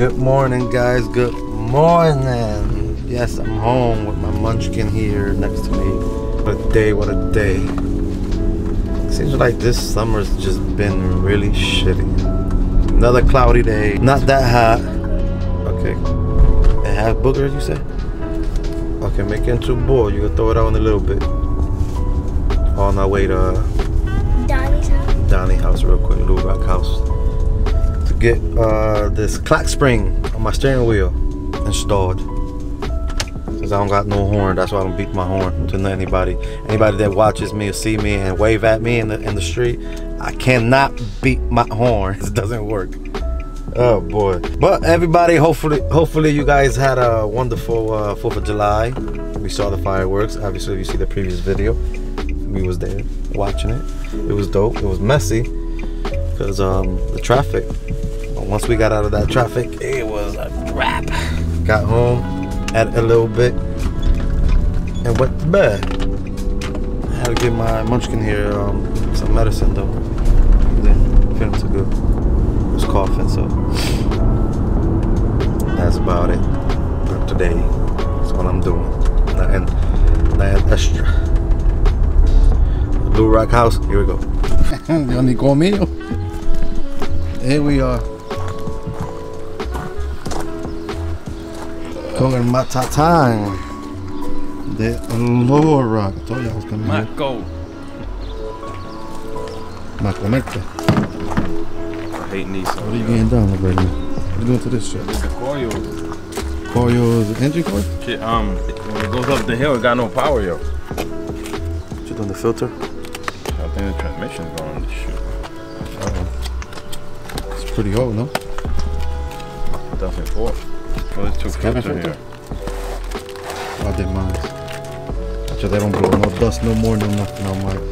Good morning, guys. Good morning. Yes, I'm home with my munchkin here next to me. What a day, what a day. It seems like this summer's just been really shitty. Another cloudy day. Not that hot. Okay. And half boogers, you said? Okay, make it into a ball. You can throw it out in a little bit. On our way to Donnie's house. Donnie's house real quick. Little Rock house. Get this clock spring on my steering wheel installed. Since I don't got no horn, that's why I don't beat my horn to anybody. Anybody that watches me or see me and wave at me in the street, I cannot beat my horn. It doesn't work. Oh boy! But everybody, hopefully you guys had a wonderful 4th of July. We saw the fireworks. Obviously, if you see the previous video, we was there watching it. It was dope. It was messy because the traffic. Once we got out of that traffic, it was a wrap. Got home, had a little bit, and went to bed. I had to give my munchkin here some medicine though. He didn't feel too good. He was coughing, so that's about it for today. That's what I'm doing. Nothing extra. Blue Rock House, here we go. Here we are. Talking about time. The Lower Rock. I told you I was coming here. Marco. Marco, I hate these. What are you getting down right now? What are you doing to this shit? It's a coil. Coil is an engine coil? Shit, when it goes up the hill, it got no power, yo. Shit on the filter? I think the transmission's going on this shit. Uh-oh. It's pretty old, no? 2004. Well, there's two filters here. I did mine. Actually, they don't blow no dust, no more, no nothing on mine.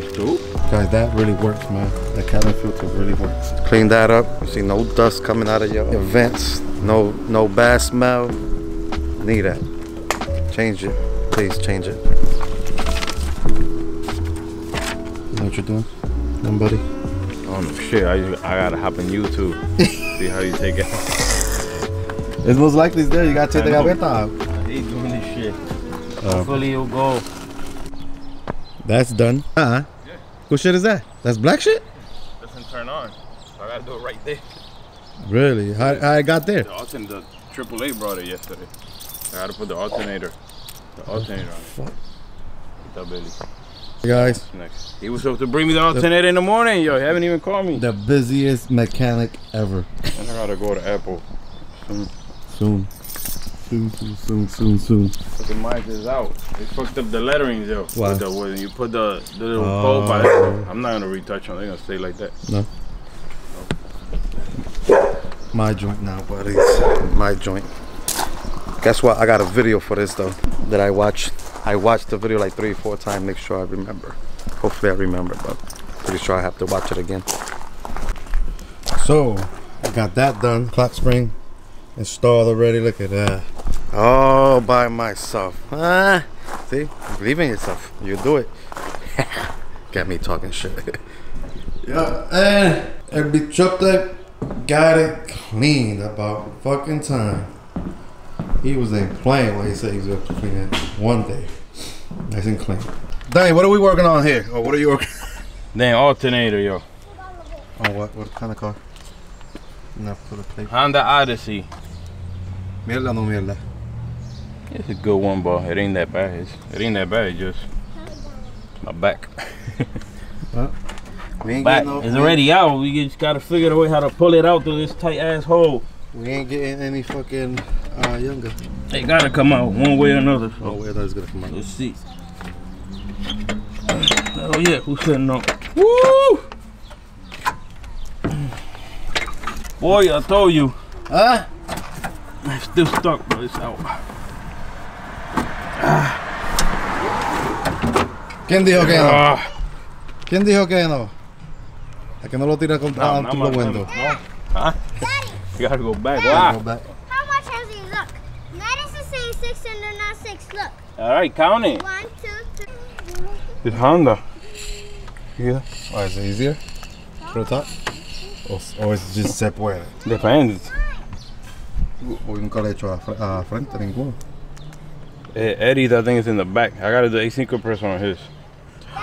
These two? Guys, that really works, man. The cabin filter really works. Clean that up. You see no dust coming out of your vents. No bad smell. Need that. Change it. Please change it. You know what you're doing? Nobody? Oh, no, shit. I gotta hop on YouTube. See how you take it. It's most likely it's there. You gotta take the gaveta out. I hate doing this shit. Hopefully you'll go. That's done. Uh-huh. Yeah. What shit is that? That's black shit? It doesn't turn on. So I gotta do it right there. Really? How it got there? The AAA brought it yesterday. I gotta put the alternator. The alternator on it. What's up, Billy? Hey guys. Next. He was supposed to bring me the alternator in the morning, yo. He haven't even called me. The busiest mechanic ever. And I gotta go to Apple. Soon. Fucking mic is out. They fucked up the letterings, yo. Why? You put the little bulb by it. I'm not gonna retouch them. They're gonna stay like that. No. No. My joint now, buddies. My joint. Guess what? I got a video for this though that I watched. I watched the video like 3 or 4 times. Make sure I remember. Hopefully I remember, but pretty sure I have to watch it again. So I got that done. Clock spring. Installed already, look at that. All by myself. Huh? See? Believe in yourself. You do it. Got me talking shit. Yeah, and every truck that got it cleaned about fucking time. He was in playing when he said he was going to clean it one day. Nice and clean. Dang, what are we working on here? Or what are you working on? Dang, alternator, yo. Oh, what kind of car? Enough for the plate. Honda Odyssey. Mierda no mierda. It's a good one, bro. It ain't that bad. It ain't that bad. It's just my back. It's already out. We just gotta figure out how to pull it out through this tight ass hole. We ain't getting any fucking younger. They gotta come out one way or another. So. One way or another is gonna come out. Let's see. Oh yeah, who's sitting on? Woo! Boy, I told you. Huh? I'm still stuck, bro. It's out. ¿Quién dijo que no? ¿Quién dijo que no? A que no lo tira contra the window. No. Huh? Daddy. You gotta go back. Daddy, go back. How much has he look? Madison saying 6 and they're not 6. Look. Alright, count it. 1, 2, 3. It's Honda. Yeah. Why is it easier? For the top? Or it's just separated? Depends. Porque nunca le he hecho a frente ninguno. Eddie's, I think, is in the back. I got to do AC compressor on his.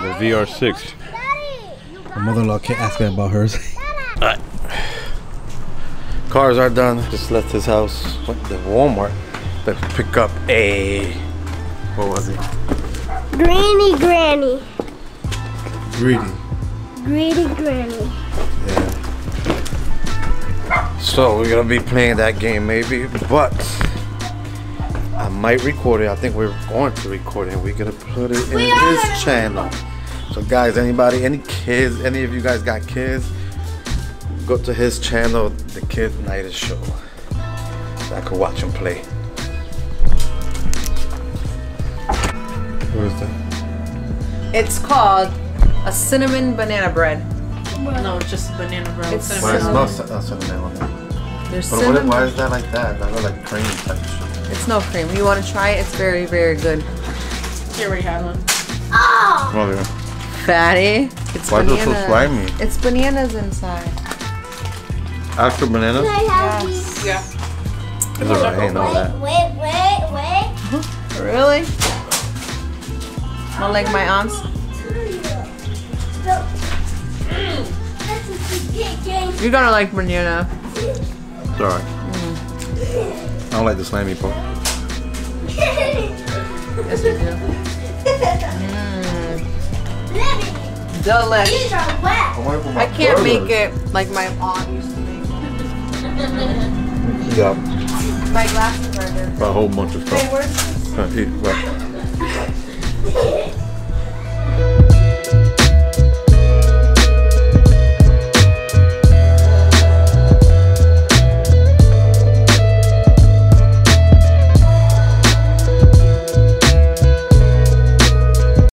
The VR6. My mother-in-law can't ask me about hers. Alright. Cars are done. Just left his house. Went to Walmart to pick up a... What was it? Granny Granny. Greedy. Greedy Granny. Yeah. So we're going to be playing that game maybe, but I might record it. I think we're going to record it. We're going to put it in his channel. So guys, anybody, any kids, any of you guys got kids, go to his channel, The Kid Nighter Show. So I could watch him play. What is that? It's called a cinnamon banana bread. No, it's just banana bread. It's cinnamon. Why is no cinnamon on it? There's but cinnamon. Why is that like that? That looks like cream type of shit. It's no cream. You want to try it? It's very, very good. Here we have one. Oh! Oh yeah. Fatty. It's why banana. Is it so slimy? It's bananas inside. Actual bananas? Yes. Yeah. It's alright, I ain't all that. Wait. Really? Not like my aunt's? You're gonna like banana. It's alright. Mm. I don't like the slimy part. Yes, you do. Delicious. These are wet. I can't make it like my aunt used to make it. Yeah. My glasses are there. A whole bunch of stuff. They were.